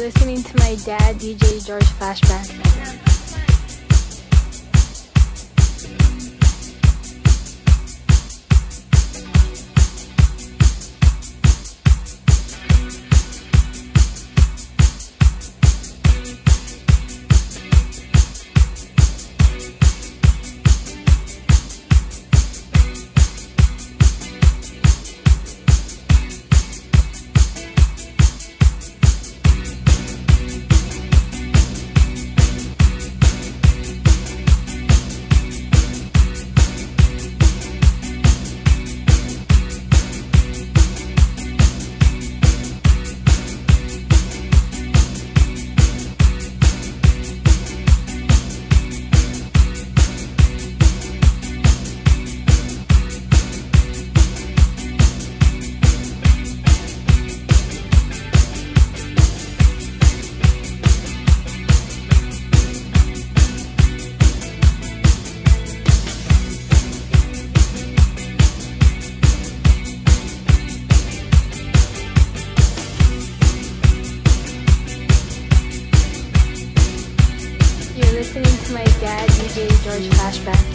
listening to my dad, DJ Georges Flashback. Listening to my dad, DJ Georges Flashback.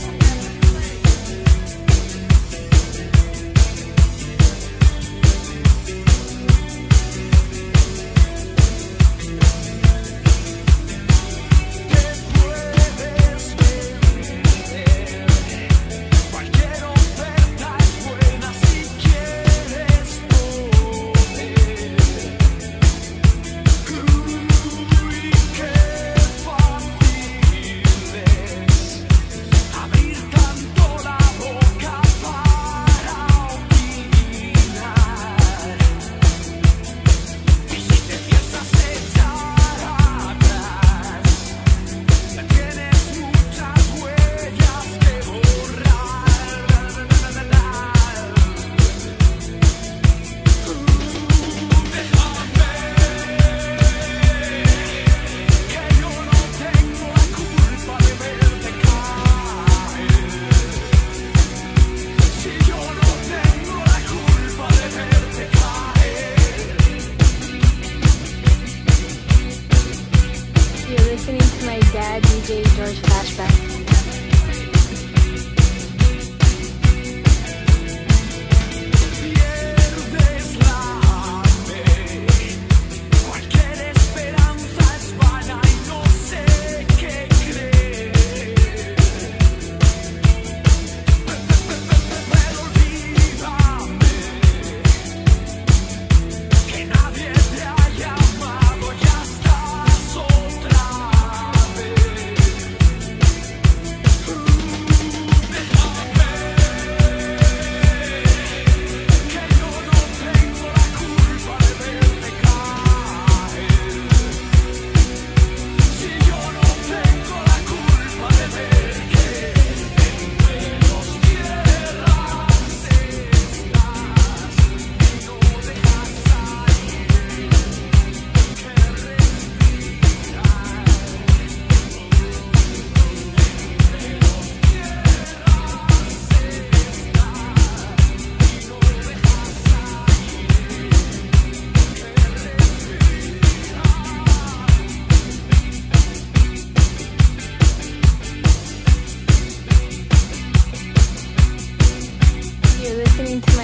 Listening to my dad, DJ Georges Flashback. To my dad, DJ Georges Flashback. You're listening to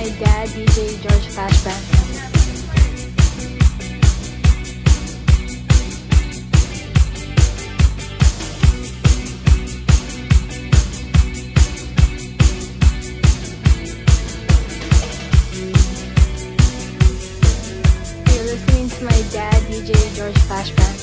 my dad, DJ Georges Flashback.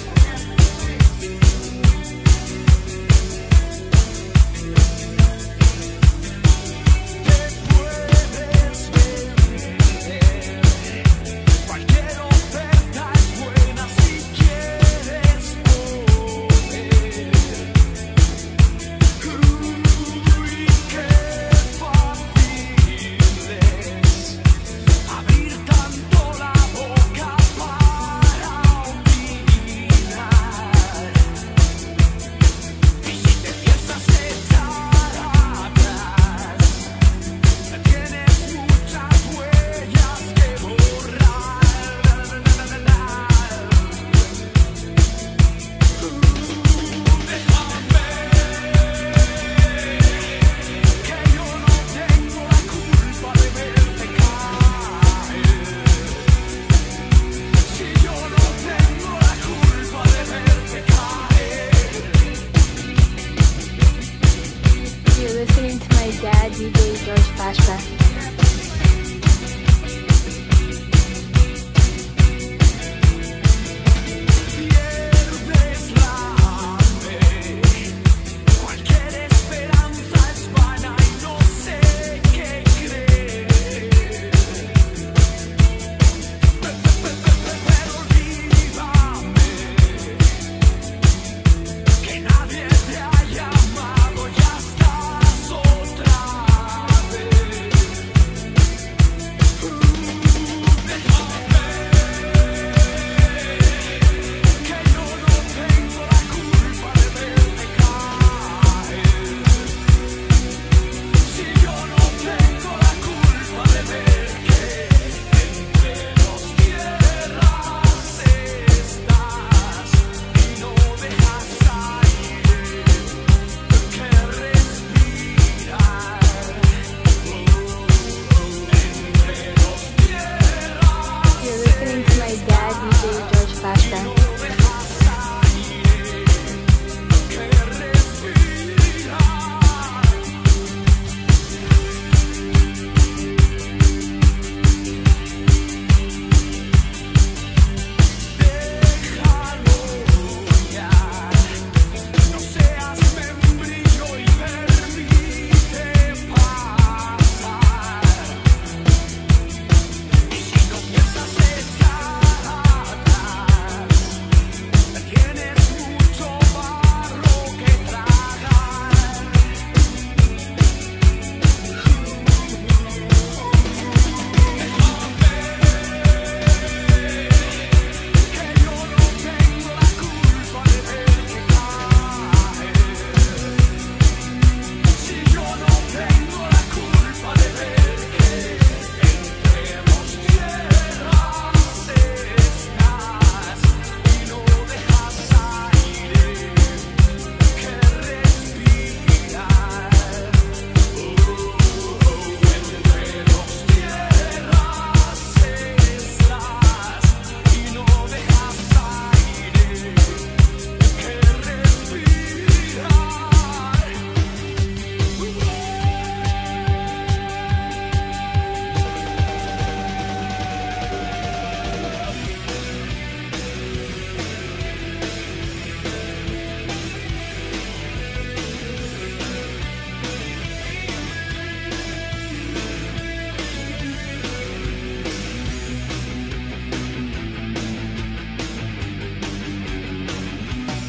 my dad, DJ Georges Flashback.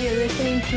You're listening to